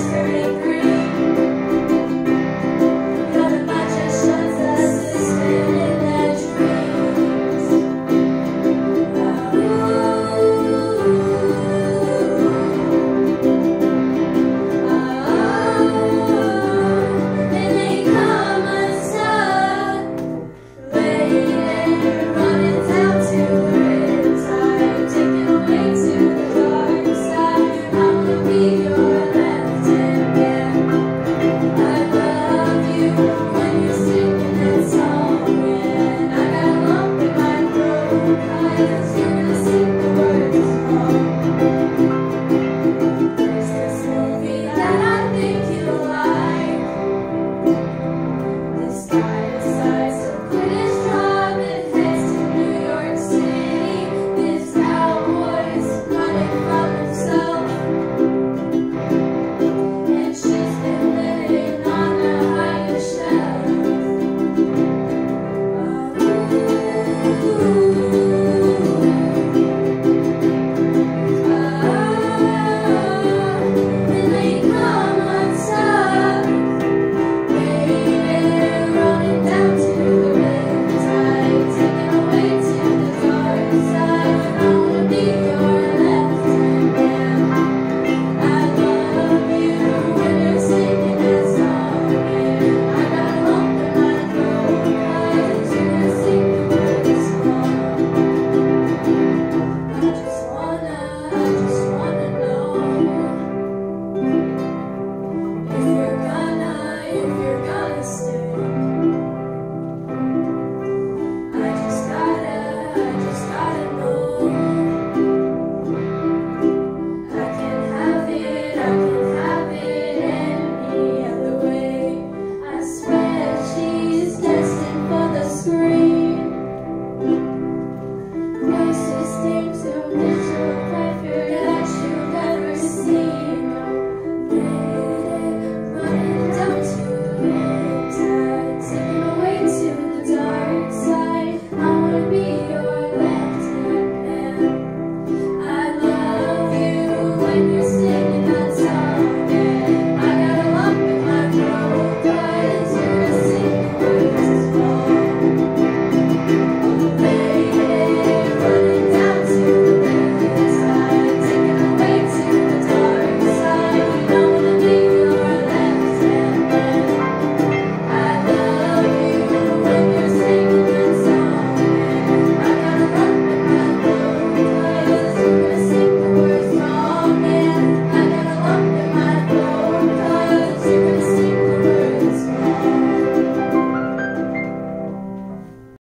Spirit.